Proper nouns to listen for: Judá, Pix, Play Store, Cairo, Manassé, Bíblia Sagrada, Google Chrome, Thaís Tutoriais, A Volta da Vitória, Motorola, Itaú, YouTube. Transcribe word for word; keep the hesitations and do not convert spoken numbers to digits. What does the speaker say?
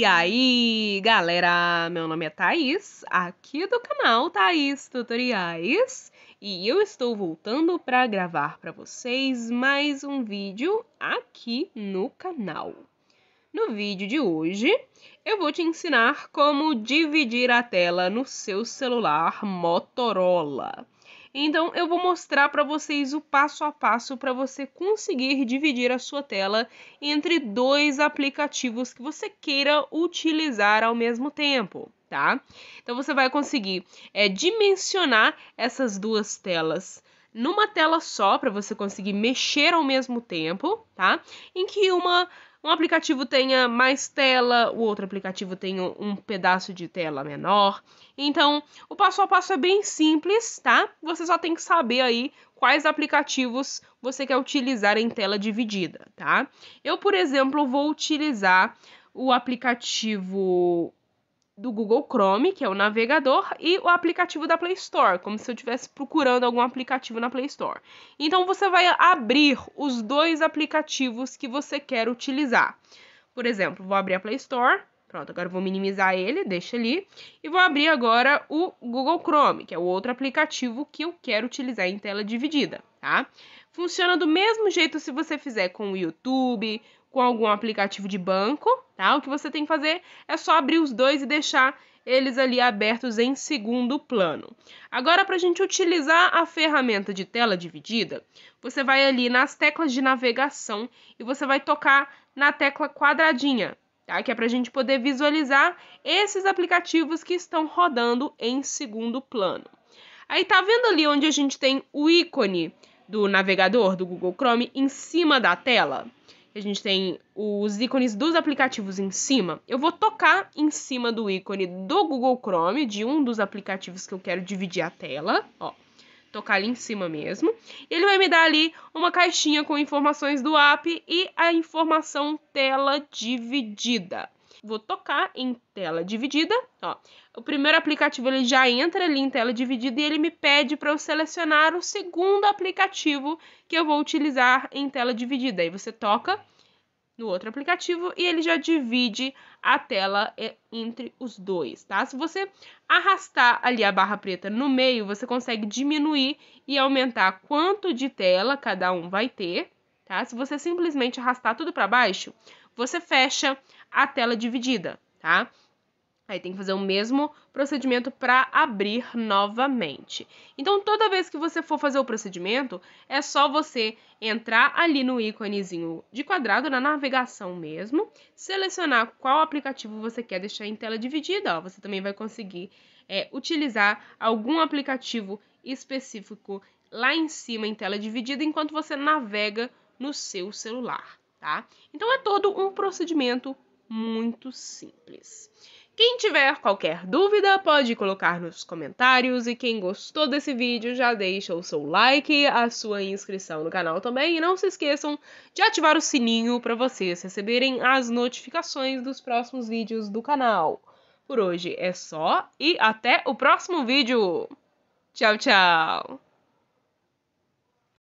E aí, galera, meu nome é Thaís, aqui do canal Thaís Tutoriais, e eu estou voltando para gravar para vocês mais um vídeo aqui no canal. No vídeo de hoje, eu vou te ensinar como dividir a tela no seu celular Motorola. Então, eu vou mostrar para vocês o passo a passo para você conseguir dividir a sua tela entre dois aplicativos que você queira utilizar ao mesmo tempo, tá? Então, você vai conseguir é, dimensionar essas duas telas numa tela só, para você conseguir mexer ao mesmo tempo, tá? Em que uma... Um aplicativo tenha mais tela, o outro aplicativo tenha um pedaço de tela menor. Então, o passo a passo é bem simples, tá? Você só tem que saber aí quais aplicativos você quer utilizar em tela dividida, tá? Eu, por exemplo, vou utilizar o aplicativo do Google Chrome, que é o navegador, e o aplicativo da Play Store, como se eu estivesse procurando algum aplicativo na Play Store. Então, você vai abrir os dois aplicativos que você quer utilizar. Por exemplo, vou abrir a Play Store, pronto, agora vou minimizar ele, deixa ali, e vou abrir agora o Google Chrome, que é o outro aplicativo que eu quero utilizar em tela dividida, tá? Funciona do mesmo jeito se você fizer com o YouTube, com algum aplicativo de banco, tá? O que você tem que fazer é só abrir os dois e deixar eles ali abertos em segundo plano. Agora, para a gente utilizar a ferramenta de tela dividida, você vai ali nas teclas de navegação e você vai tocar na tecla quadradinha, tá? Que é para a gente poder visualizar esses aplicativos que estão rodando em segundo plano. Aí, tá vendo ali onde a gente tem o ícone do navegador, do Google Chrome, em cima da tela? A gente tem os ícones dos aplicativos em cima. Eu vou tocar em cima do ícone do Google Chrome, de um dos aplicativos que eu quero dividir a tela. Ó, tocar ali em cima mesmo. Ele vai me dar ali uma caixinha com informações do app e a informação tela dividida. Vou tocar em tela dividida, ó. O primeiro aplicativo ele já entra ali em tela dividida e ele me pede para eu selecionar o segundo aplicativo que eu vou utilizar em tela dividida. Aí você toca no outro aplicativo e ele já divide a tela entre os dois, tá? Se você arrastar ali a barra preta no meio, você consegue diminuir e aumentar quanto de tela cada um vai ter, tá? Se você simplesmente arrastar tudo para baixo, você fecha a tela dividida, tá? Aí tem que fazer o mesmo procedimento para abrir novamente. Então, toda vez que você for fazer o procedimento, é só você entrar ali no íconezinho de quadrado, na navegação mesmo, selecionar qual aplicativo você quer deixar em tela dividida. Ó, você também vai conseguir é, utilizar algum aplicativo específico lá em cima em tela dividida, enquanto você navega no seu celular, tá? Então, é todo um procedimento muito simples. Quem tiver qualquer dúvida, pode colocar nos comentários. E quem gostou desse vídeo, já deixa o seu like, a sua inscrição no canal também. E não se esqueçam de ativar o sininho para vocês receberem as notificações dos próximos vídeos do canal. Por hoje é só e até o próximo vídeo. Tchau, tchau!